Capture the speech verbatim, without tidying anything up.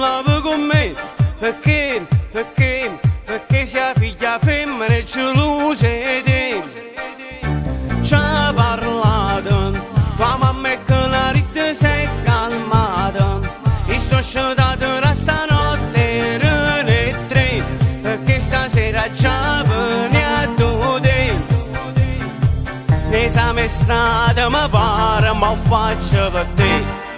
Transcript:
lava con me, perché, perché, perché se la figlia femmina è gelosa di te. Ci ha parlato, tua mamma è che la ricca si è calmata, e sto scegliendo da stanotte le tre, perché stasera già venne a tutti. Ne sa me strada, ma pare, ma faccio per te.